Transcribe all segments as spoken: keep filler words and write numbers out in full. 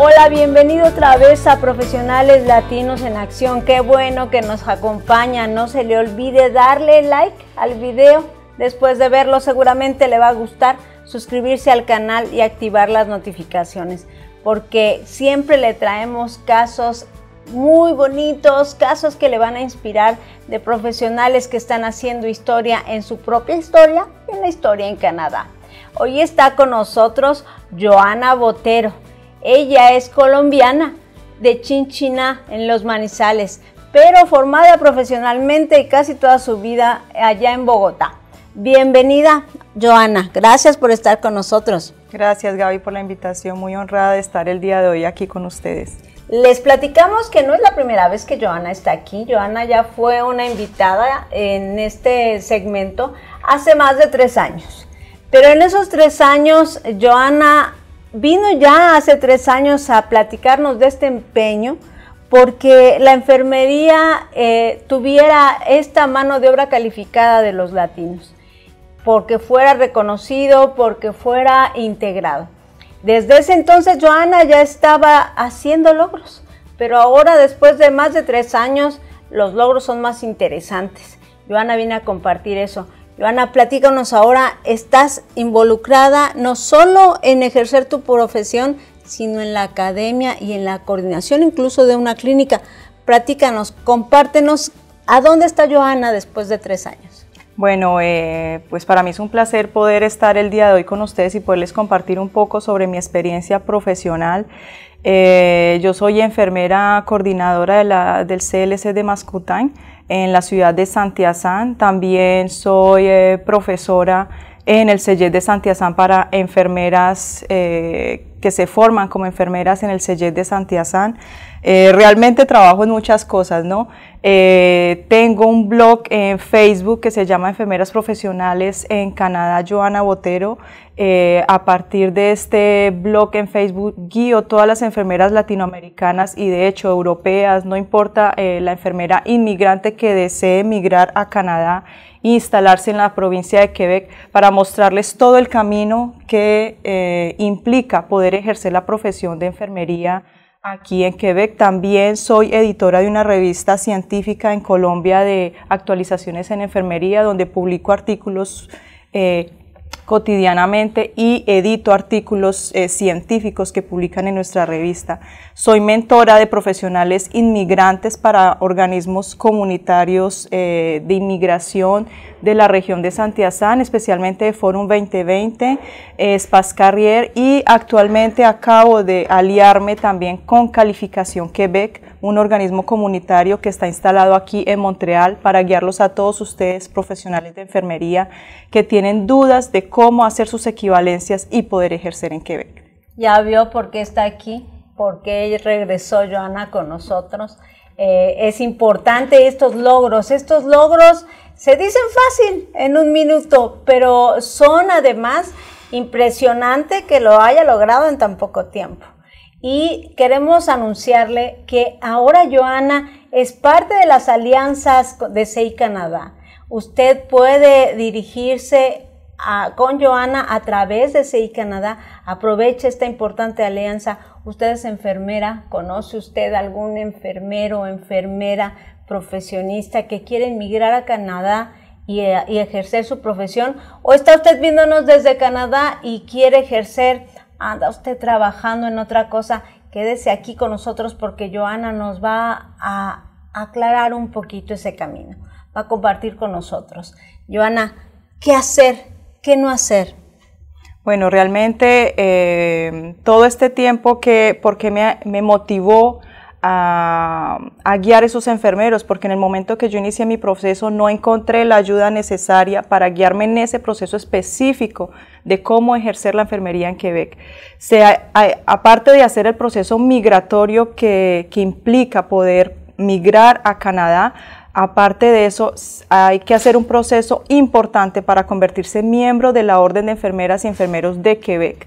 Hola, bienvenido otra vez a Profesionales Latinos en Acción. Qué bueno que nos acompaña. No se le olvide darle like al video. Después de verlo seguramente le va a gustar, suscribirse al canal y activar las notificaciones, porque siempre le traemos casos muy bonitos, casos que le van a inspirar de profesionales que están haciendo historia en su propia historia y en la historia en Canadá. Hoy está con nosotros Johanna Botero. Ella es colombiana de Chinchiná, en Los Manizales, pero formada profesionalmente y casi toda su vida allá en Bogotá. Bienvenida, Johanna. Gracias por estar con nosotros. Gracias, Gaby, por la invitación. Muy honrada de estar el día de hoy aquí con ustedes. Les platicamos que no es la primera vez que Johanna está aquí. Johanna ya fue una invitada en este segmento hace más de tres años. Pero en esos tres años, Johanna vino ya hace tres años a platicarnos de este empeño porque la enfermería eh, tuviera esta mano de obra calificada de los latinos, porque fuera reconocido, porque fuera integrado. Desde ese entonces Johanna ya estaba haciendo logros, pero ahora, después de más de tres años, los logros son más interesantes. Johanna viene a compartir eso. Johanna, platícanos ahora, estás involucrada no solo en ejercer tu profesión, sino en la academia y en la coordinación incluso de una clínica. Platícanos, compártenos, ¿a dónde está Johanna después de tres años? Bueno, eh, pues para mí es un placer poder estar el día de hoy con ustedes y poderles compartir un poco sobre mi experiencia profesional. Eh, yo soy enfermera coordinadora de la, del C L S C de Maskoutains en la ciudad de Saint-Hyacinthe. También soy eh, profesora en el C I E de Saint-Hyacinthe para enfermeras eh, que se forman como enfermeras en el C I E de Saint-Hyacinthe. Eh, realmente trabajo en muchas cosas, ¿no? Eh, tengo un blog en Facebook que se llama Enfermeras Profesionales en Canadá, Johanna Botero. Eh, a partir de este blog en Facebook guío todas las enfermeras latinoamericanas y de hecho europeas, no importa eh, la enfermera inmigrante que desee emigrar a Canadá e instalarse en la provincia de Quebec, para mostrarles todo el camino que eh, implica poder ejercer la profesión de enfermería aquí en Quebec. También soy editora de una revista científica en Colombia de actualizaciones en enfermería, donde publico artículos eh, cotidianamente y edito artículos eh, científicos que publican en nuestra revista. Soy mentora de profesionales inmigrantes para organismos comunitarios eh, de inmigración de la región de Saint-Hyacinthe, especialmente de Forum veinte veinte, eh, Espace Carrière, y actualmente acabo de aliarme también con Calificación Quebec, un organismo comunitario que está instalado aquí en Montreal, para guiarlos a todos ustedes, profesionales de enfermería, que tienen dudas de cómo hacer sus equivalencias y poder ejercer en Quebec. Ya vio por qué está aquí, por qué regresó Johanna con nosotros. Eh, es importante estos logros. Estos logros se dicen fácil en un minuto, pero son además impresionante que lo haya logrado en tan poco tiempo. Y queremos anunciarle que ahora Johanna es parte de las alianzas de C I Canadá. Usted puede dirigirse a, con Johanna a través de C I Canadá. Aproveche esta importante alianza. Usted es enfermera, conoce usted algún enfermero o enfermera profesionista que quiere emigrar a Canadá y, y ejercer su profesión, o está usted viéndonos desde Canadá y quiere ejercer, anda usted trabajando en otra cosa, quédese aquí con nosotros porque Johanna nos va a aclarar un poquito ese camino, va a compartir con nosotros. Johanna, ¿qué hacer? ¿Qué no hacer? Bueno, realmente eh, todo este tiempo que porque me, me motivó A, a guiar a esos enfermeros, porque en el momento que yo inicié mi proceso no encontré la ayuda necesaria para guiarme en ese proceso específico de cómo ejercer la enfermería en Quebec. Se, a, a, aparte de hacer el proceso migratorio que, que implica poder migrar a Canadá, aparte de eso, hay que hacer un proceso importante para convertirse en miembro de la Orden de Enfermeras y Enfermeros de Quebec.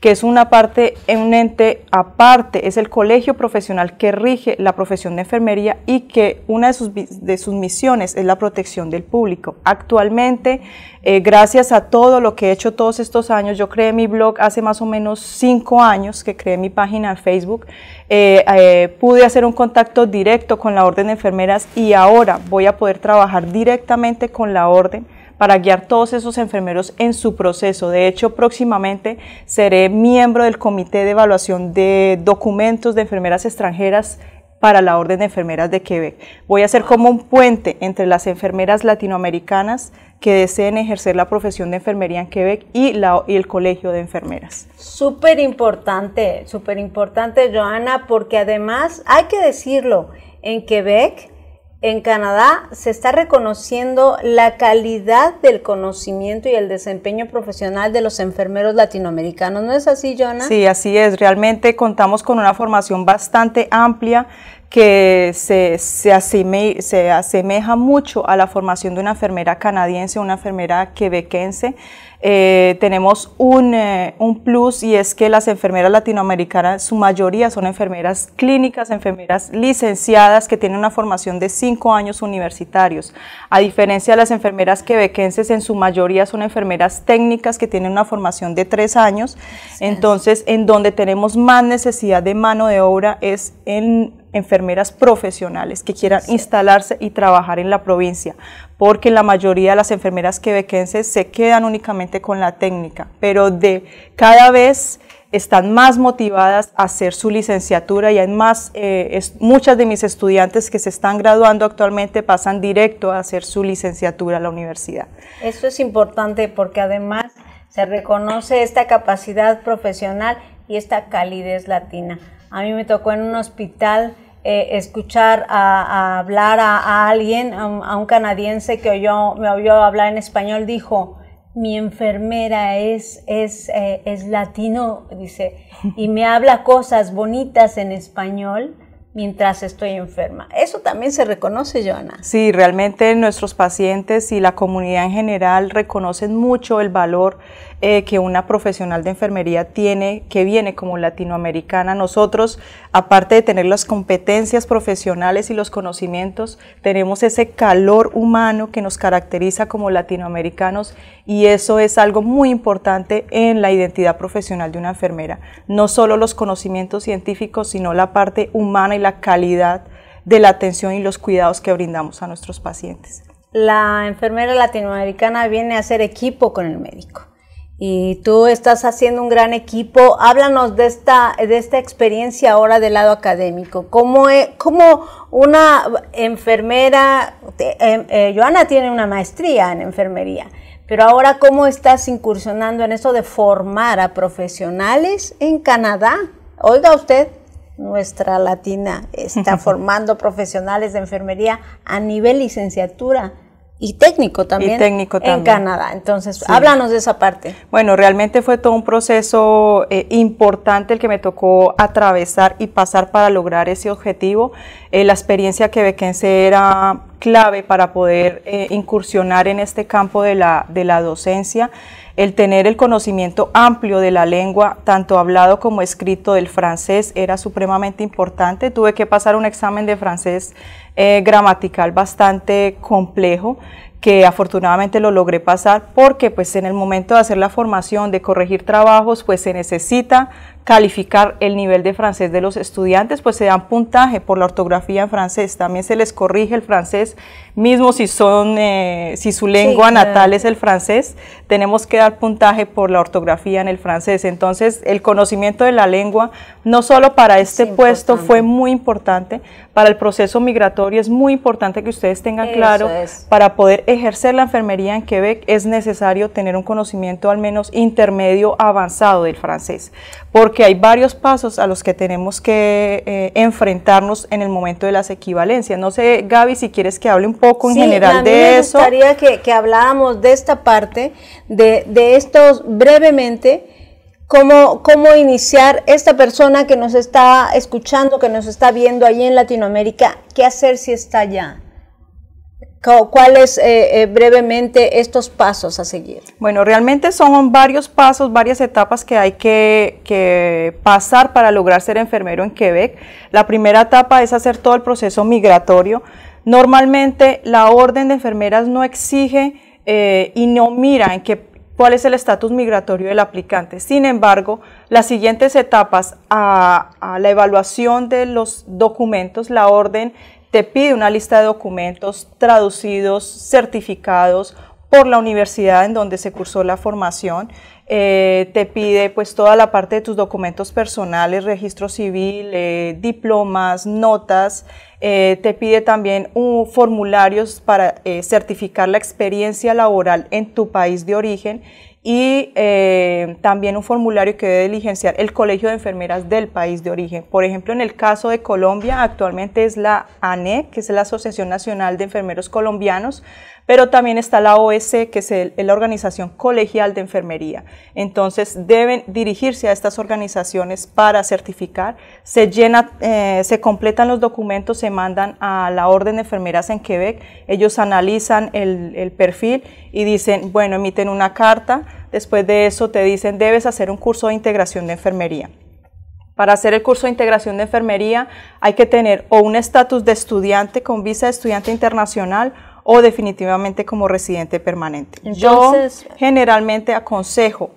que es una parte, un ente aparte, es el colegio profesional que rige la profesión de enfermería y que una de sus, de sus misiones es la protección del público. Actualmente, eh, gracias a todo lo que he hecho todos estos años, yo creé mi blog hace más o menos cinco años, que creé mi página en Facebook, eh, eh, pude hacer un contacto directo con la Orden de Enfermeras y ahora voy a poder trabajar directamente con la Orden para guiar todos esos enfermeros en su proceso. De hecho, próximamente seré miembro del Comité de Evaluación de Documentos de Enfermeras Extranjeras para la Orden de Enfermeras de Quebec. Voy a ser como un puente entre las enfermeras latinoamericanas que deseen ejercer la profesión de enfermería en Quebec y, la, y el Colegio de Enfermeras. Súper importante, súper importante, Johanna, porque además hay que decirlo, en Quebec, en Canadá se está reconociendo la calidad del conocimiento y el desempeño profesional de los enfermeros latinoamericanos. ¿No es así, Johanna? Sí, así es. Realmente contamos con una formación bastante amplia que se, se, aseme, se asemeja mucho a la formación de una enfermera canadiense o una enfermera quebequense. Eh, tenemos un, eh, un plus, y es que las enfermeras latinoamericanas, su mayoría son enfermeras clínicas, enfermeras licenciadas que tienen una formación de cinco años universitarios. A diferencia de las enfermeras quebequenses, en su mayoría son enfermeras técnicas que tienen una formación de tres años. Sí. Entonces, en donde tenemos más necesidad de mano de obra es en enfermeras profesionales que quieran sí. instalarse y trabajar en la provincia, porque la mayoría de las enfermeras quebequenses se quedan únicamente con la técnica, pero de cada vez están más motivadas a hacer su licenciatura, y hay más, eh, es, muchas de mis estudiantes que se están graduando actualmente pasan directo a hacer su licenciatura a la universidad. Eso es importante porque además se reconoce esta capacidad profesional y esta calidez latina. A mí me tocó en un hospital Eh, escuchar a, a hablar a, a alguien, a, a un canadiense que oyó, me oyó hablar en español, dijo, mi enfermera es, es, eh, es latino, dice, y me habla cosas bonitas en español mientras estoy enferma. Eso también se reconoce, Johanna. Sí, realmente nuestros pacientes y la comunidad en general reconocen mucho el valor Eh, que una profesional de enfermería tiene, que viene como latinoamericana. Nosotros, aparte de tener las competencias profesionales y los conocimientos, tenemos ese calor humano que nos caracteriza como latinoamericanos, y eso es algo muy importante en la identidad profesional de una enfermera. No solo los conocimientos científicos, sino la parte humana y la calidad de la atención y los cuidados que brindamos a nuestros pacientes. La enfermera latinoamericana viene a hacer equipo con el médico. Y tú estás haciendo un gran equipo. Háblanos de esta, de esta experiencia ahora del lado académico. ¿Cómo, es, cómo una enfermera, eh, eh, Johanna tiene una maestría en enfermería, pero ahora cómo estás incursionando en eso de formar a profesionales en Canadá? Oiga usted, nuestra latina está formando profesionales de enfermería a nivel licenciatura. Y técnico también, y técnico también en Canadá. Entonces, sí. háblanos de esa parte. Bueno, realmente fue todo un proceso eh, importante el que me tocó atravesar y pasar para lograr ese objetivo. Eh, la experiencia quebequense era clave para poder eh, incursionar en este campo de la, de la docencia. El tener el conocimiento amplio de la lengua, tanto hablado como escrito, del francés era supremamente importante. Tuve que pasar un examen de francés eh, gramatical bastante complejo, que afortunadamente lo logré pasar, porque pues en el momento de hacer la formación, de corregir trabajos, pues se necesita calificar el nivel de francés de los estudiantes, pues se dan puntaje por la ortografía en francés, también se les corrige el francés, mismo si son, eh, si su lengua sí, natal eh. es el francés, tenemos que dar puntaje por la ortografía en el francés. Entonces el conocimiento de la lengua, no solo para este es puesto importante. Fue muy importante, para el proceso migratorio es muy importante que ustedes tengan Eso claro, es. Para poder ejercer la enfermería en Quebec es necesario tener un conocimiento al menos intermedio avanzado del francés, porque hay varios pasos a los que tenemos que eh, enfrentarnos en el momento de las equivalencias. No sé, Gaby, si quieres que hable un poco en sí, general de eso. Sí, a mí me gustaría que, que habláramos de esta parte, de, de estos brevemente, cómo, cómo iniciar esta persona que nos está escuchando, que nos está viendo allí en Latinoamérica, qué hacer si está allá. ¿Cuáles eh, eh, brevemente estos pasos a seguir? Bueno, realmente son varios pasos, varias etapas que hay que, que pasar para lograr ser enfermero en Quebec. La primera etapa es hacer todo el proceso migratorio. Normalmente la Orden de Enfermeras no exige eh, y no mira en qué, cuál es el estatus migratorio del aplicante. Sin embargo, las siguientes etapas a, a la evaluación de los documentos, la Orden te pide una lista de documentos traducidos, certificados por la universidad en donde se cursó la formación, eh, te pide pues toda la parte de tus documentos personales, registro civil, eh, diplomas, notas, eh, te pide también uh, formularios para eh, certificar la experiencia laboral en tu país de origen y eh, también un formulario que debe diligenciar el Colegio de Enfermeras del país de origen. Por ejemplo, en el caso de Colombia, actualmente es la A N E, que es la Asociación Nacional de Enfermeros Colombianos, pero también está la O E C, que es, el, es la Organización Colegial de Enfermería. Entonces, deben dirigirse a estas organizaciones para certificar. Se llena, eh, se completan los documentos, se mandan a la Orden de Enfermeras en Quebec. Ellos analizan el, el perfil y dicen, bueno, emiten una carta. Después de eso te dicen, debes hacer un curso de integración de enfermería. Para hacer el curso de integración de enfermería hay que tener o un estatus de estudiante con visa de estudiante internacional o definitivamente como residente permanente. Entonces, yo generalmente aconsejo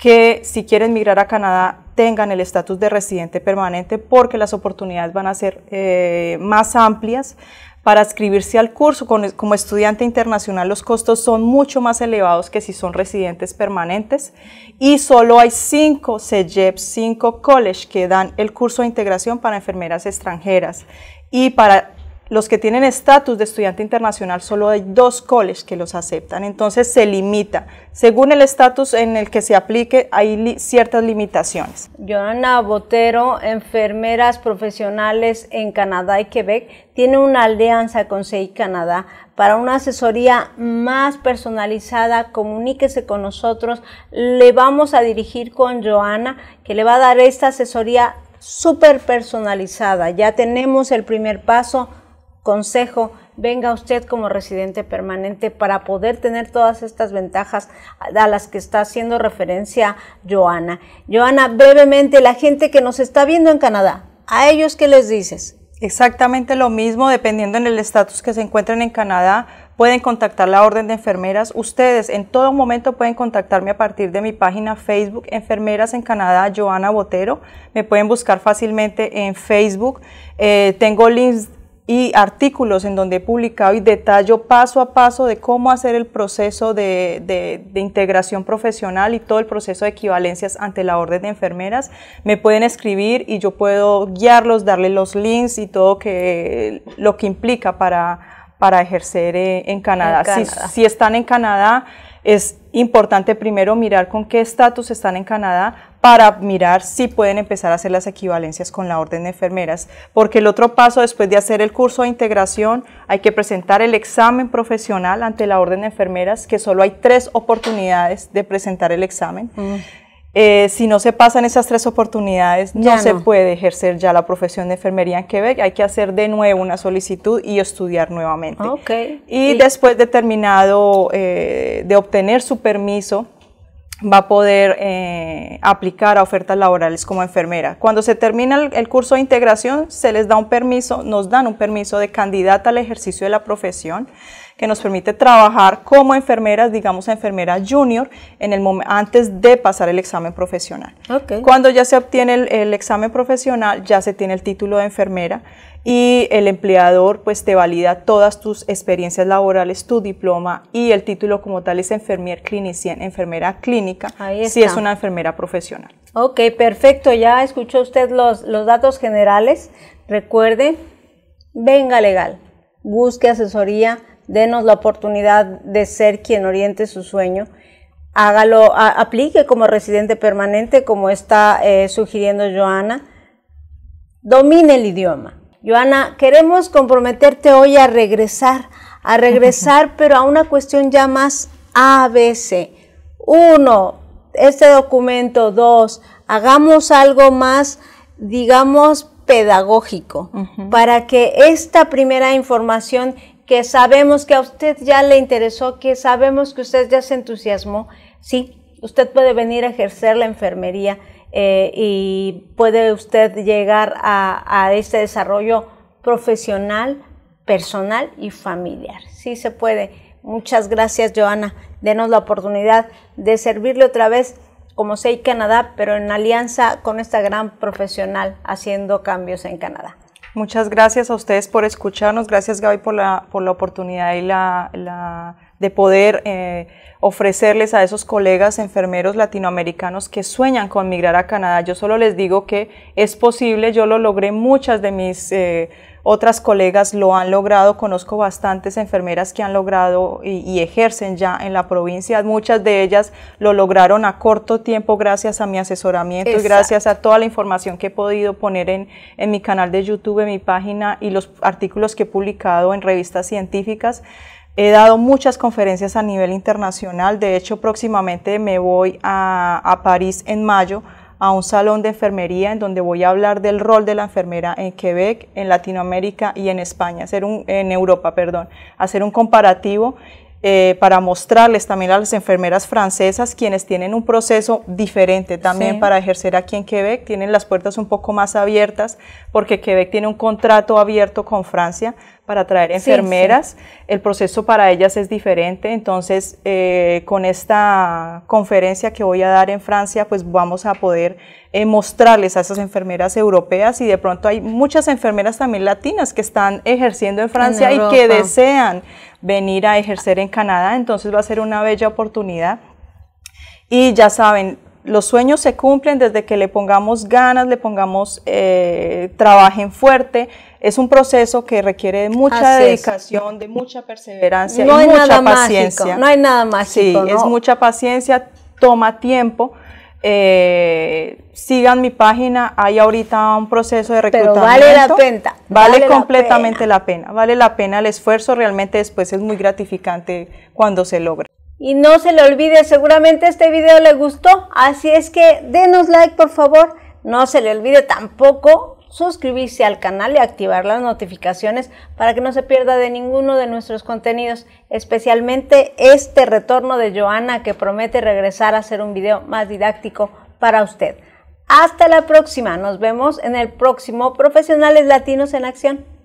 que si quieren migrar a Canadá tengan el estatus de residente permanente porque las oportunidades van a ser eh, más amplias. Para inscribirse al curso como estudiante internacional los costos son mucho más elevados que si son residentes permanentes y solo hay cinco C E G E P, cinco college que dan el curso de integración para enfermeras extranjeras y para los que tienen estatus de estudiante internacional solo hay dos colleges que los aceptan, entonces se limita. Según el estatus en el que se aplique hay li ciertas limitaciones. Johanna Botero, Enfermeras Profesionales en Canadá y Quebec, tiene una alianza con C I Canadá. Para una asesoría más personalizada, comuníquese con nosotros. Le vamos a dirigir con Johanna, que le va a dar esta asesoría súper personalizada. Ya tenemos el primer paso. Consejo, venga usted como residente permanente para poder tener todas estas ventajas a las que está haciendo referencia Johanna. Johanna, brevemente, la gente que nos está viendo en Canadá, ¿a ellos qué les dices? Exactamente lo mismo, dependiendo en el estatus que se encuentren en Canadá, pueden contactar la Orden de Enfermeras. Ustedes en todo momento pueden contactarme a partir de mi página Facebook, Enfermeras en Canadá, Johanna Botero. Me pueden buscar fácilmente en Facebook. Eh, tengo links y artículos en donde he publicado y detallo paso a paso de cómo hacer el proceso de, de, de integración profesional y todo el proceso de equivalencias ante la Orden de Enfermeras. Me pueden escribir y yo puedo guiarlos, darle los links y todo que, lo que implica para, para ejercer en Canadá. En Canadá. Si, si están en Canadá, es importante primero mirar con qué estatus están en Canadá para mirar si pueden empezar a hacer las equivalencias con la Orden de Enfermeras, porque el otro paso después de hacer el curso de integración hay que presentar el examen profesional ante la Orden de Enfermeras, que solo hay tres oportunidades de presentar el examen. Mm. Eh, si no se pasan esas tres oportunidades, no, no se puede ejercer ya la profesión de enfermería en Quebec. Hay que hacer de nuevo una solicitud y estudiar nuevamente. Okay. Y, y después de terminado, eh, de obtener su permiso, va a poder eh, aplicar a ofertas laborales como enfermera. Cuando se termina el, el curso de integración, se les da un permiso, nos dan un permiso de candidata al ejercicio de la profesión, que nos permite trabajar como enfermeras, digamos enfermera junior, en el antes de pasar el examen profesional. Okay. Cuando ya se obtiene el, el examen profesional, ya se tiene el título de enfermera y el empleador pues te valida todas tus experiencias laborales, tu diploma y el título como tal es enfermier clinicien, enfermera clínica, si es una enfermera profesional. Ok, perfecto, ya escuchó usted los, los datos generales. Recuerde, venga legal, busque asesoría, denos la oportunidad de ser quien oriente su sueño, hágalo, a, aplique como residente permanente como está eh, sugiriendo Johanna, domine el idioma. Johanna, queremos comprometerte hoy a regresar, a regresar pero a una cuestión ya más A B C. Uno, este documento. Dos, hagamos algo más, digamos, pedagógico, uh-huh, para que esta primera información que sabemos que a usted ya le interesó, que sabemos que usted ya se entusiasmó, sí, usted puede venir a ejercer la enfermería eh, y puede usted llegar a, a este desarrollo profesional, personal y familiar. Sí se puede. Muchas gracias, Johanna. Denos la oportunidad de servirle otra vez como C I Canadá, pero en alianza con esta gran profesional haciendo cambios en Canadá. Muchas gracias a ustedes por escucharnos. Gracias, Gaby, por la, por la oportunidad y la, la, de poder eh, ofrecerles a esos colegas enfermeros latinoamericanos que sueñan con migrar a Canadá. Yo solo les digo que es posible. Yo lo logré. Muchas de mis eh, otras colegas lo han logrado. Conozco bastantes enfermeras que han logrado y, y ejercen ya en la provincia. Muchas de ellas lo lograron a corto tiempo gracias a mi asesoramiento. Exacto. Y gracias a toda la información que he podido poner en, en mi canal de YouTube, en mi página y los artículos que he publicado en revistas científicas. He dado muchas conferencias a nivel internacional. De hecho, próximamente me voy a, a París en mayo a un salón de enfermería en donde voy a hablar del rol de la enfermera en Quebec, en Latinoamérica y en España, hacer un, en Europa, perdón, hacer un comparativo eh, para mostrarles también a las enfermeras francesas, quienes tienen un proceso diferente también, sí, para ejercer aquí en Quebec, tienen las puertas un poco más abiertas porque Quebec tiene un contrato abierto con Francia para traer enfermeras, sí, sí. El proceso para ellas es diferente, entonces eh, con esta conferencia que voy a dar en Francia, pues vamos a poder eh, mostrarles a esas enfermeras europeas, y de pronto hay muchas enfermeras también latinas que están ejerciendo en Francia en y que desean venir a ejercer en Canadá, entonces va a ser una bella oportunidad. Y ya saben, los sueños se cumplen desde que le pongamos ganas, le pongamos, eh, trabajen fuerte. Es un proceso que requiere de mucha dedicación, de mucha perseverancia y mucha paciencia. No hay nada mágico. Sí, es mucha paciencia, toma tiempo. Eh, sigan mi página, hay ahorita un proceso de reclutamiento. Pero vale la pena. Vale, vale completamente la pena. la pena. Vale la pena el esfuerzo, realmente después es muy gratificante cuando se logra. Y no se le olvide, seguramente este video le gustó, así es que denos like por favor. No se le olvide tampoco suscribirse al canal y activar las notificaciones para que no se pierda de ninguno de nuestros contenidos, especialmente este retorno de Johanna que promete regresar a hacer un video más didáctico para usted. Hasta la próxima, nos vemos en el próximo Profesionales Latinos en Acción.